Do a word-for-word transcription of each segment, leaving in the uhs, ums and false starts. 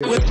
With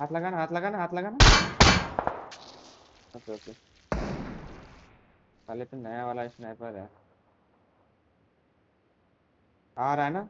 हाथ लगाना हाथ लगाना हाथ लगाना ओके ओके पहले तो नया वाला स्नाइपर है आ रहा है ना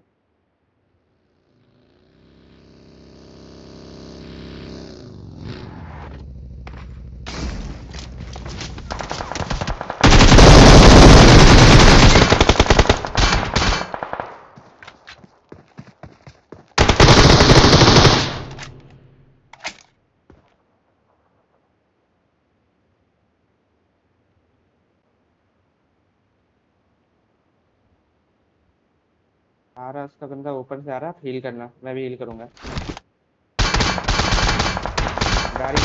आ रहा उसका बंदा ऊपर से आ रहा हील करना मैं भी हील करूंगा गाड़ी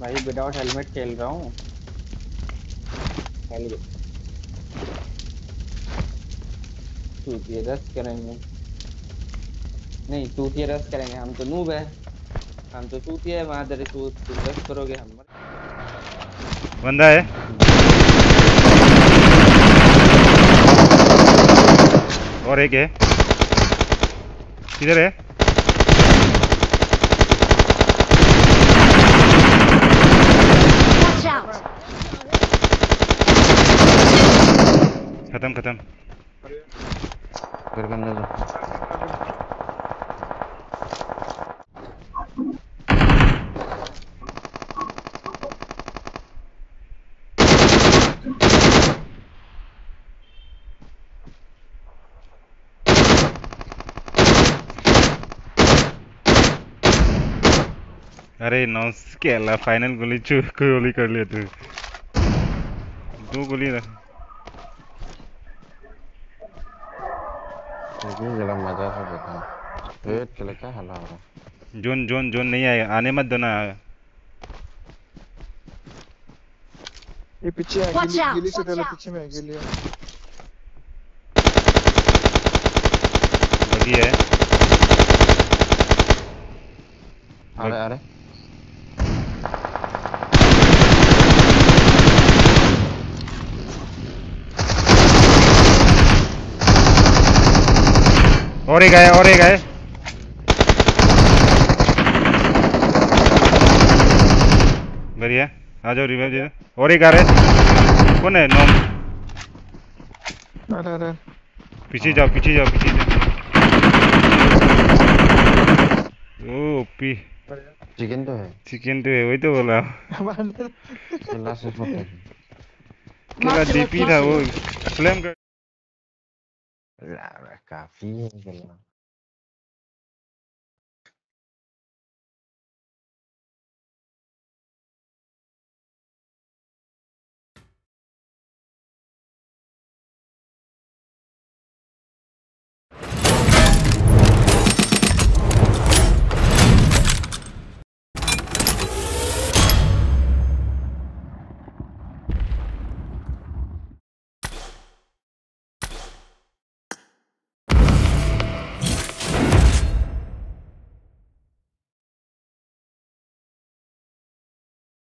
भाई विदाउट हेलमेट खेल रहा हूँ चूतिया रस करेंगे नहीं चूतिया रस करेंगे हम तो नूब है हम तो चूतिया है वहाँ तेरे रस करोगे हम बंदा है और एक है किधर है खत्म खत्म कर बंदा दो अरे नॉस के अल्लाह फाइनल गोली चू गोली कर लिया तू दो गोली रख जला मजा सा देखा वेट चले क्या हल्ला हो रहा जोन जोन जोन नहीं आएगा आने मत देना ये पीछे आ गया गिली से पहले पीछे में आ गया बगी है अरे अरे और एक है और एक है बढ़िया आ जाओ रिवाइव दे और एक आ रहा है कौन है नॉम अरे अरे पीछे जाओ पीछे जाओ पीछे जाओ ओ पी चिकन तो है चिकन तो है वही तो बोला क्या डीपी था वो फ्लेम काफी है